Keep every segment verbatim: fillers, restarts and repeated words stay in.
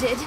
wounded.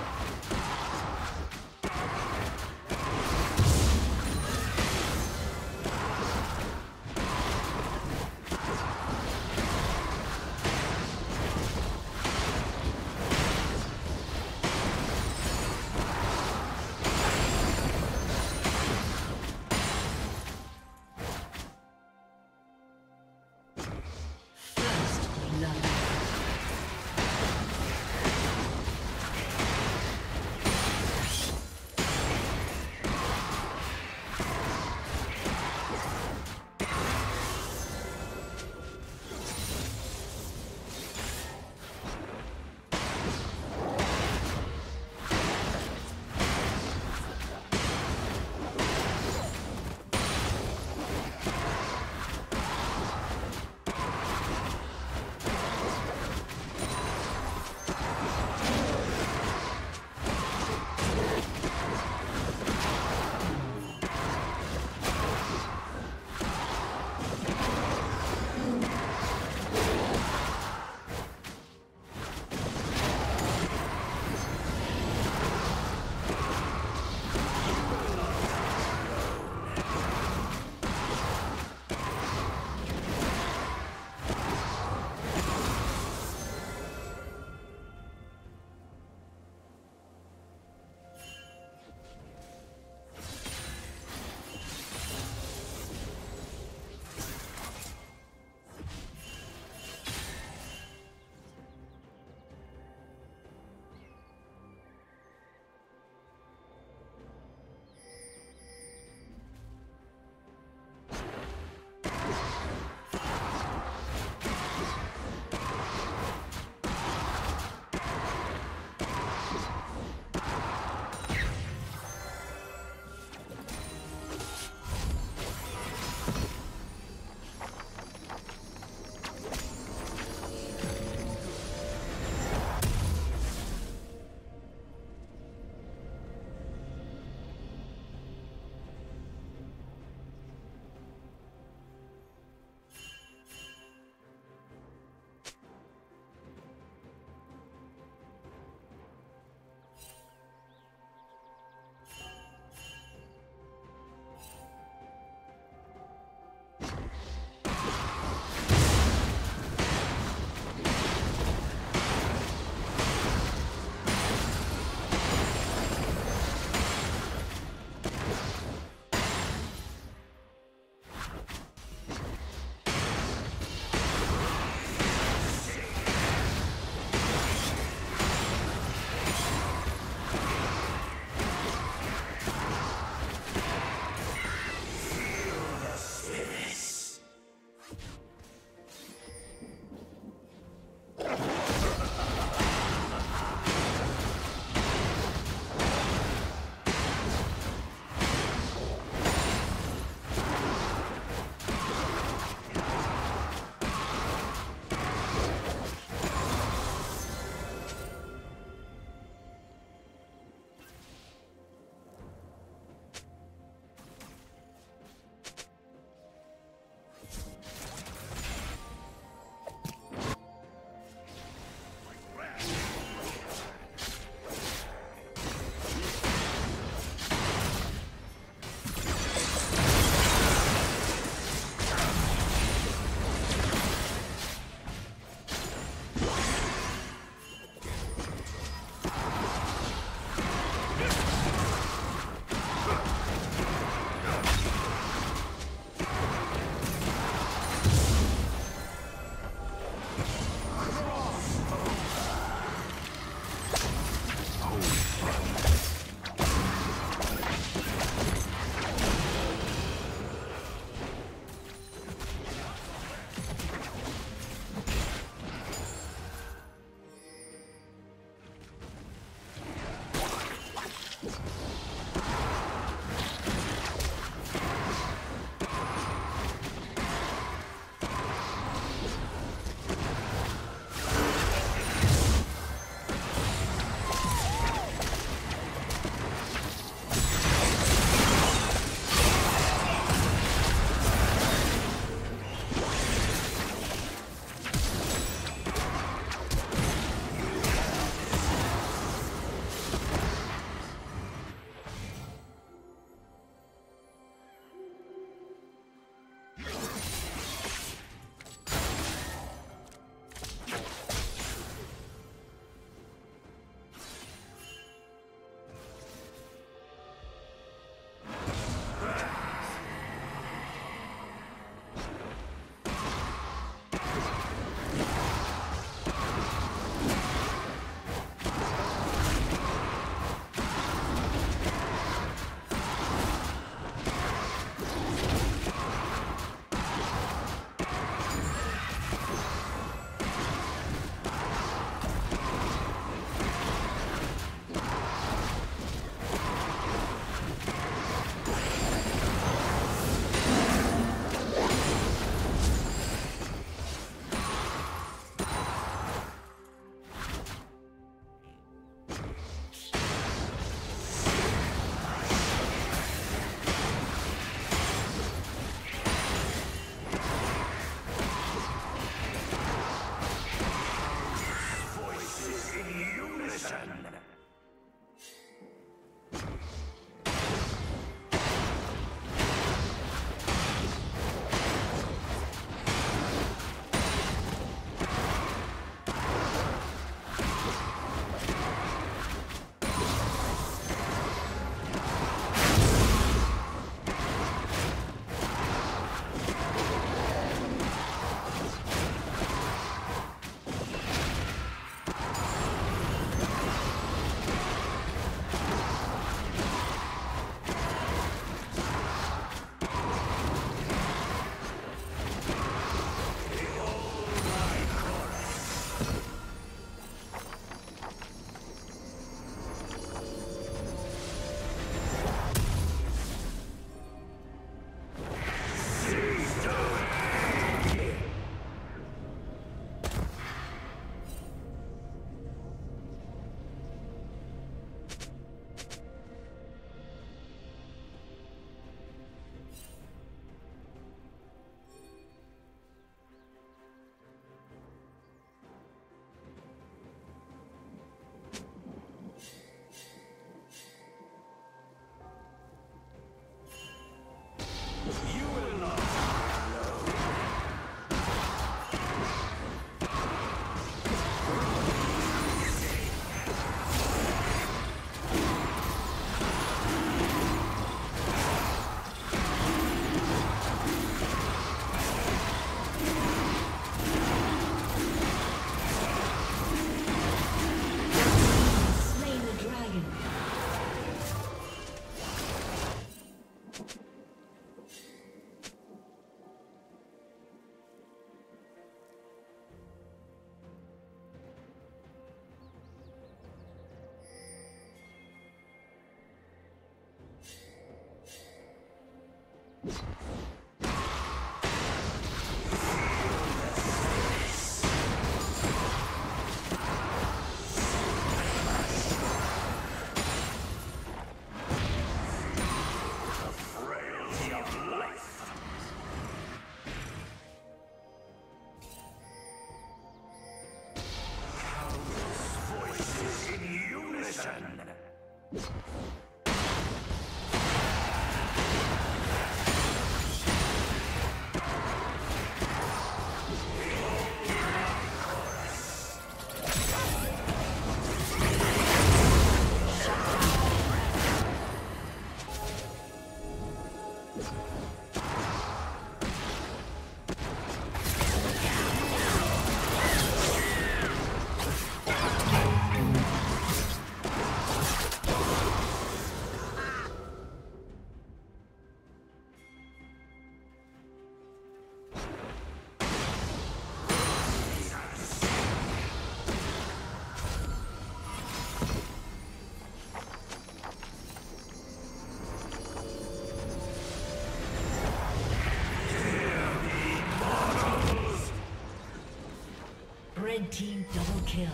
Red team double kill.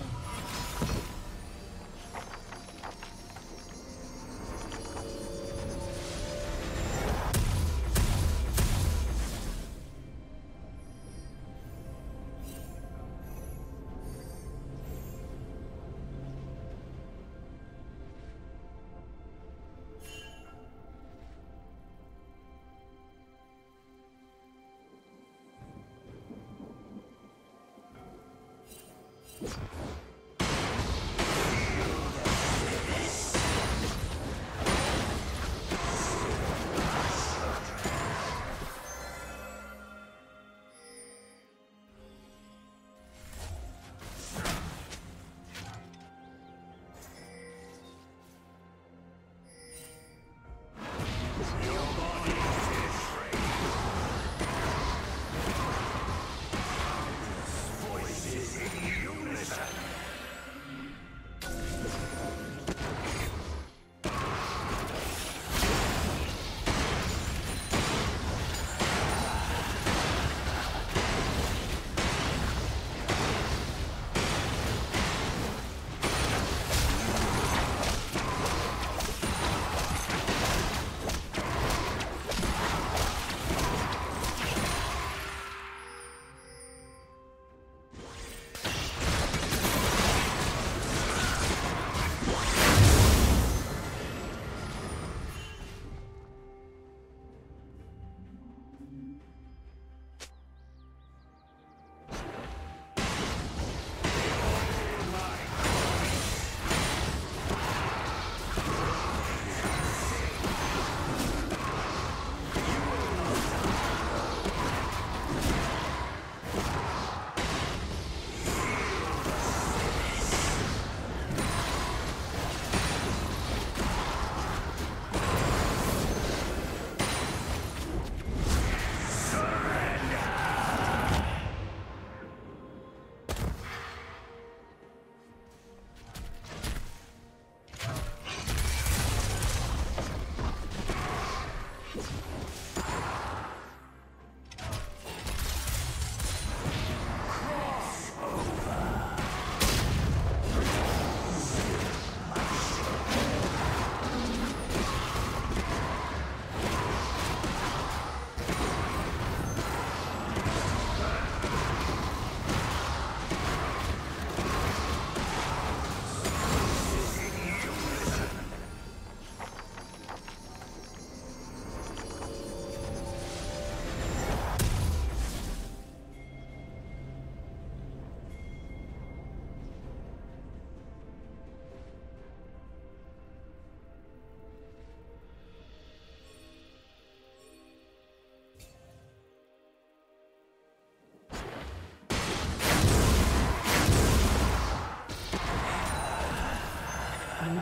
Blue